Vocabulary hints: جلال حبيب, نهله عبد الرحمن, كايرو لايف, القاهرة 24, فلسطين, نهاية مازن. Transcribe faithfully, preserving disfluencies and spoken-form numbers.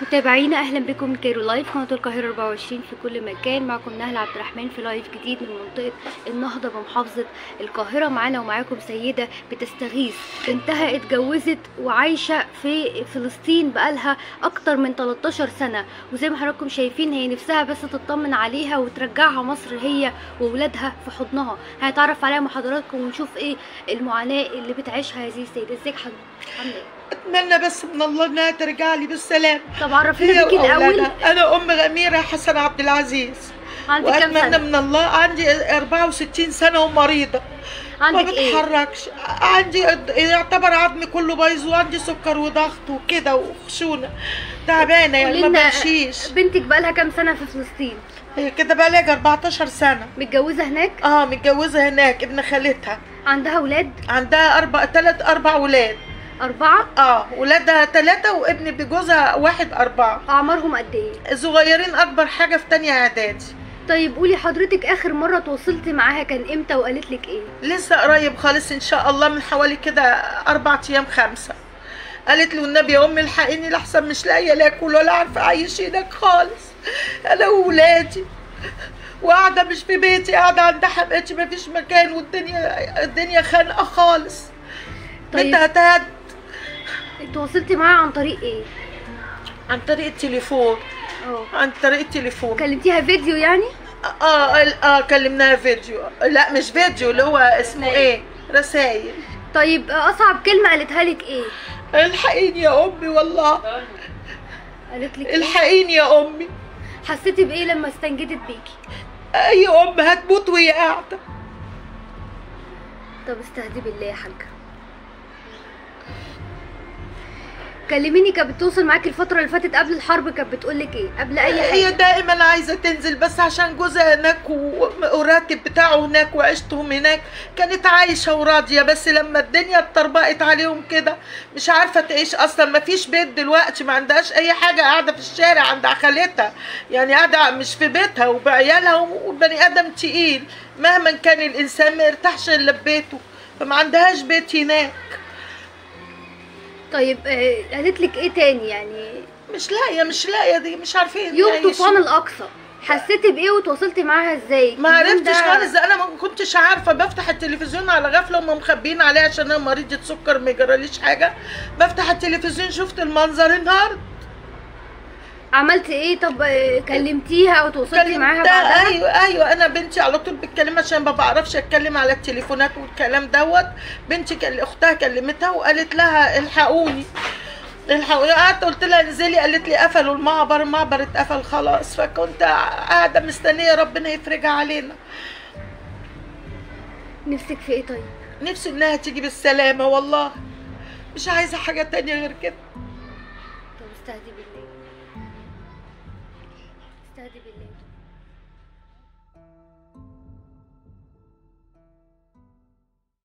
متابعينا اهلا بكم من كايرو لايف قناه القاهره أربعة وعشرين في كل مكان. معكم نهله عبد الرحمن في لايف جديد من منطقه النهضه بمحافظه القاهره. معانا ومعاكم سيده بتستغيث بنتها اتجوزت وعايشه في فلسطين بقالها اكتر من تلتاشر سنه، وزي ما حضراتكم شايفين هي نفسها بس تطمن عليها وترجعها مصر هي واولادها في حضنها. هنتعرف عليها مع حضراتكم ونشوف ايه المعاناه اللي بتعيشها هذه السيده. ازيك حضرتك؟ عامله ايه؟ اتمنى بس من الله انها ترجع لي بالسلام. طب عرفينا بيكي الاول. انا ام الأميرة حسن عبد العزيز. عندك كام سنه؟ من الله عندي أربعة وستين سنه ومريضه. عندك ما بتحركش. إيه؟ عندي يعتبر عظمي كله بايظ وعندي سكر وضغط وكده وخشونه تعبانه يعني ما بمشيش. بنتك بقى لها كام سنه في فلسطين؟ هي كده بقى لها أربعتاشر سنه. متجوزه هناك؟ اه متجوزه هناك ابن خالتها. عندها اولاد؟ عندها اربع ثلاث اربع اولاد. أربعة؟ اه ولادها ثلاثة وابن بجوزها واحد أربعة. أعمارهم قد إيه؟ صغيرين أكبر حاجة في تانية إعدادي. طيب قولي حضرتك آخر مرة تواصلتي معاها كان إمتى وقالت لك إيه؟ لسه قريب خالص إن شاء الله من حوالي كده أربع أيام خمسة. قالت لي والنبي يا أمي الحقيني لأحسن مش لاقية لا آكل ولا عارفة أعيش هناك خالص. أنا وولادي. وقاعدة مش في بيتي، قاعدة عند حماتي مفيش مكان والدنيا الدنيا خانقة خالص. طيب بنتها تواصلتي معاها عن طريق ايه؟ عن طريق التليفون. اه عن طريق التليفون. كلمتيها فيديو يعني؟ اه اه كلمناها فيديو، لا مش فيديو اللي هو اسمه رسائل. ايه؟ رسايل. طيب اصعب كلمة قالتها لك ايه؟ الحقيني يا امي والله. قالت لك الحقيني يا امي. حسيتي بايه لما استنجدت بيكي؟ اي ام هتموت وهي قاعدة. طب استهدي بالله يا حاجة. كلميني، كانت بتوصل معاكي الفترة اللي فاتت قبل الحرب كانت بتقول لك ايه؟ قبل اي حاجة؟ هي دائما عايزة تنزل بس عشان جوزها هناك والراتب بتاعه هناك وعيشتهم هناك، كانت عايشة وراضية، بس لما الدنيا اتطربقت عليهم كده مش عارفة تعيش أصلا، مفيش بيت دلوقتي، ما عندهاش أي حاجة، قاعدة في الشارع عند خالتها، يعني قاعدة مش في بيتها وبعيالها وبني آدم تقيل، مهما كان الإنسان ما يرتاحش إلا ببيته، فما عندهاش بيت هناك. طيب قالت لك ايه تاني يعني؟ مش لاقيه مش لاقيه دي مش عارفين يوم طوفان الاقصى حسيتي بايه وتواصلتي معاها ازاي؟ ما عرفتش خالص، انا ما كنتش عارفه، بفتح التلفزيون على غفله وهم مخبيين عليها عشان انا مريضه سكر ما يجراليش حاجه، بفتح التلفزيون شفت المنظر انهارت. عملتي ايه؟ طب كلمتيها وتواصلتي معاها بعدها؟ ايوه ايوه انا بنتي على طول بتكلمها عشان ما بعرفش اتكلم على التليفونات والكلام دوت. بنتي اختها كلمتها وقالت لها الحقوني الحقوني، قعدت قلت لها انزلي، قالت لي قفلوا المعبر، المعبر اتقفل خلاص، فكنت قاعده مستنيه ربنا يفرجها علينا. نفسك في ايه طيب؟ نفسي انها تيجي بالسلامه والله، مش عايزه حاجه تانيه غير كده. طب استهدي بالله. استهدي بالله.